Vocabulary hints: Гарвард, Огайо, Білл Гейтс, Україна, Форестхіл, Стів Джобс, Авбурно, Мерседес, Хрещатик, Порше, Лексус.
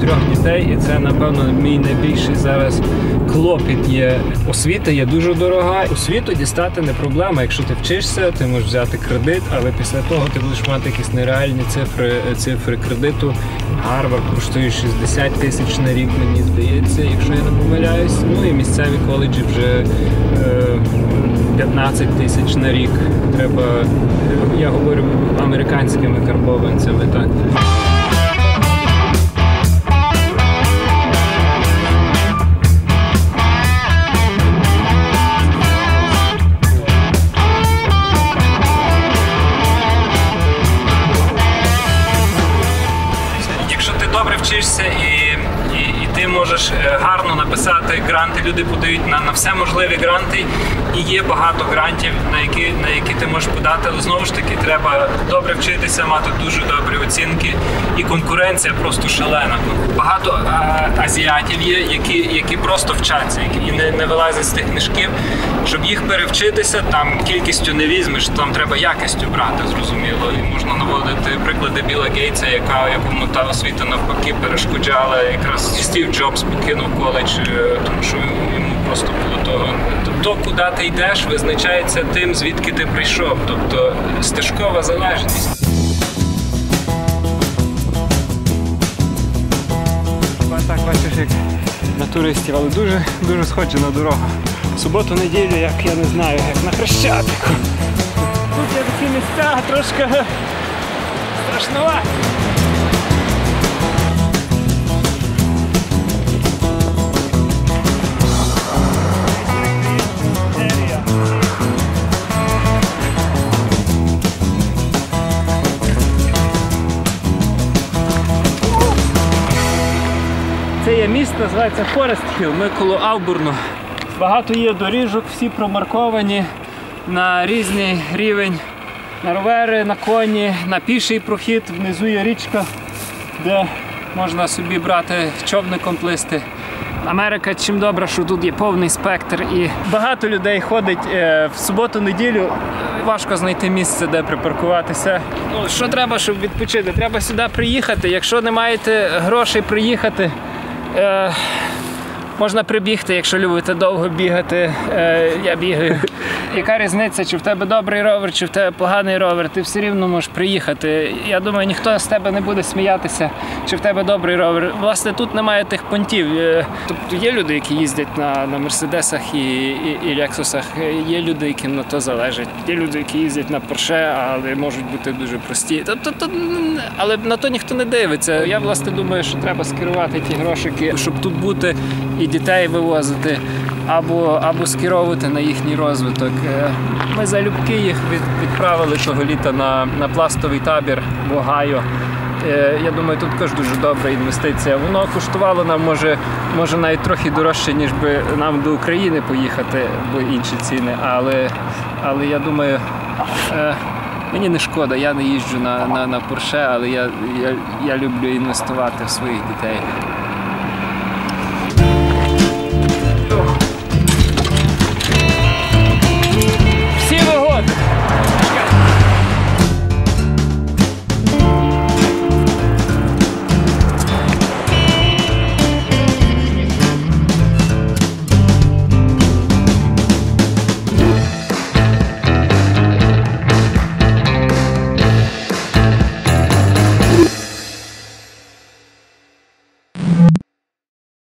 трьох дітей, і це, напевно, мій найбільший зараз клопіт є. Освіта є дуже дорога. Освіту дістати не проблема. Якщо ти вчишся, ти можеш взяти кредит, але після того ти будеш мати якісь нереальні цифри кредиту. Гарвард коштує 60 тисяч на рік, мені здається, якщо я не помиляюсь. Ну і місцеві коледжі вже 15 тисяч на рік. Треба, я говорю, американськими карбованцями, так. І ти можеш гарно написати гранти, люди подають на все можливі гранти, і є багато грантів, на які ти можеш подати, але знову ж таки треба добре вчитися, мати дуже добрі оцінки, і конкуренція просто шалена. Багато азіатів є, які просто вчаться, які не вилазять з тих книжків. Щоб їх перевчитися, там кількістю не візьмеш, там треба якістю брати, зрозуміло. І можна наводити приклади Білла Гейтса, якому та освіта навпаки перешкоджала. Якраз Стів Джобс покинув коледж, тому що йому просто було того. То, куди ти йдеш, визначається тим, звідки ти прийшов, тобто стежкова залежність. Так, бачиш, як на туристів, але дуже схоже на дорогу. Суботу, неділю, як я не знаю, як на Хрещатику. Тут є такі місця трошки страшнуваті. Це є місто, називається Форестхіл, ми коло Авбурно. Багато є доріжок, всі промарковані на різний рівень. На ровери, на коні, на піший прохід. Внизу є річка, де можна собі брати човником плисти. Америка чим добра, що тут є повний спектр. І багато людей ходить в суботу-неділю. Важко знайти місце, де припаркуватися. Ну, що треба, щоб відпочити? Треба сюди приїхати. Якщо не маєте грошей приїхати, можна прибігти, якщо любите довго бігати. Я бігаю. Яка різниця, чи в тебе добрий ровер, чи в тебе поганий ровер, ти все рівно можеш приїхати. Я думаю, ніхто з тебе не буде сміятися, чи в тебе добрий ровер. Власне, тут немає тих понтів. Тобто є люди, які їздять на мерседесах і лексусах, є люди, яким на то залежить. Є люди, які їздять на порше, але можуть бути дуже прості. Тобто, але на то ніхто не дивиться. Я, власне, думаю, що треба скерувати ті грошики, щоб тут бути і дітей вивозити. Або скеровувати на їхній розвиток. Ми залюбки їх відправили того літа на пластовий табір в Огайо. Я думаю, тут теж дуже добра інвестиція. Воно коштувало нам, може навіть трохи дорожче, ніж би нам до України поїхати, бо інші ціни. Але я думаю, мені не шкода, я не їжджу на Порше, але я люблю інвестувати в своїх дітей.